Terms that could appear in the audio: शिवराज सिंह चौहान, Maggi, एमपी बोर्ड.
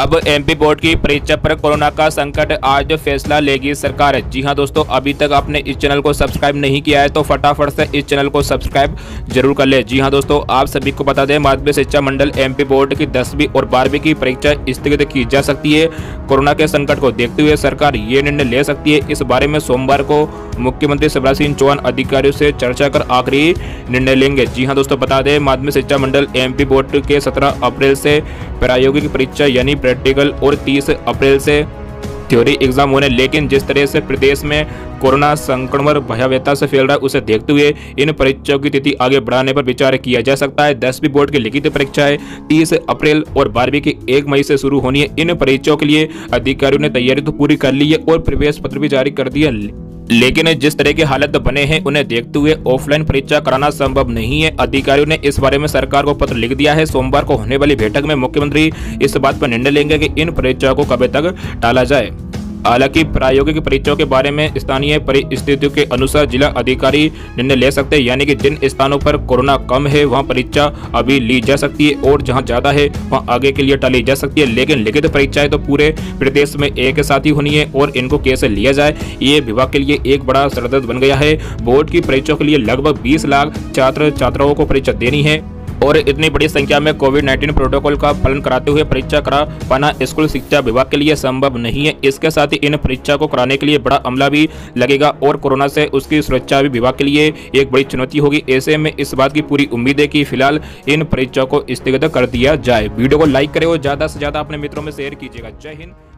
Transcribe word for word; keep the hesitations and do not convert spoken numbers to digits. अब एमपी बोर्ड की परीक्षा पर कोरोना का संकट, आज फैसला लेगी सरकार। जी हां दोस्तों, अभी तक आपने इस चैनल को सब्सक्राइब नहीं किया है तो फटाफट से इस चैनल को सब्सक्राइब जरूर कर ले। जी हां दोस्तों, आप सभी को बता दें, माध्यमिक शिक्षा मंडल एमपी बोर्ड की दसवीं और बारहवीं की परीक्षा स्थगित की जा सकती है। कोरोना के संकट को देखते हुए सरकार ये निर्णय ले सकती है। इस बारे में सोमवार को मुख्यमंत्री शिवराज सिंह चौहान अधिकारियों से चर्चा कर आखिरी निर्णय लेंगे। जी हां दोस्तों, बता दें, माध्यमिक शिक्षा मंडल एमपी बोर्ड के सत्रह अप्रैल से प्रायोगिक परीक्षा यानी प्रैक्टिकल और तीस अप्रैल से थ्योरी एग्जाम होने। लेकिन जिस तरह से प्रदेश में कोरोना संक्रमण भयावहता से फैल रहा है, उसे देखते हुए इन परीक्षाओं की तिथि आगे बढ़ाने पर विचार किया जा सकता है। दसवीं बोर्ड की लिखित परीक्षाएं तीस अप्रैल और बारहवीं की एक मई से शुरू होनी है। इन परीक्षाओं के लिए अधिकारियों ने तैयारी तो पूरी कर ली है और प्रवेश पत्र भी जारी कर दिया, लेकिन जिस तरह के हालत बने हैं उन्हें देखते हुए ऑफलाइन परीक्षा कराना संभव नहीं है। अधिकारियों ने इस बारे में सरकार को पत्र लिख दिया है। सोमवार को होने वाली बैठक में मुख्यमंत्री इस बात पर निर्णय लेंगे कि इन परीक्षाओं को कब तक टाला जाए। हालांकि प्रायोगिक परीक्षाओं के बारे में स्थानीय परिस्थितियों के अनुसार जिला अधिकारी निर्णय ले सकते हैं, यानी कि जिन स्थानों पर कोरोना कम है वहां परीक्षा अभी ली जा सकती है और जहां ज्यादा है वहां आगे के लिए टाली जा सकती है। लेकिन लिखित परीक्षाएं तो पूरे प्रदेश में एक साथ ही होनी है और इनको कैसे लिया जाए, ये विभाग के लिए एक बड़ा सरदर्द बन गया है। बोर्ड की परीक्षाओं के लिए लगभग बीस लाख छात्र छात्राओं को परीक्षा देनी है और इतनी बड़ी संख्या में कोविड नाइन्टीन प्रोटोकॉल का पालन कराते हुए परीक्षा करा पाना स्कूल शिक्षा विभाग के लिए संभव नहीं है। इसके साथ ही इन परीक्षा को कराने के लिए बड़ा अमला भी लगेगा और कोरोना से उसकी सुरक्षा भी विभाग के लिए एक बड़ी चुनौती होगी। ऐसे में इस बात की पूरी उम्मीद है कि फिलहाल इन परीक्षाओं को स्थगित कर दिया जाए। वीडियो को लाइक करें और ज़्यादा से ज़्यादा अपने मित्रों में शेयर कीजिएगा। जय हिंद।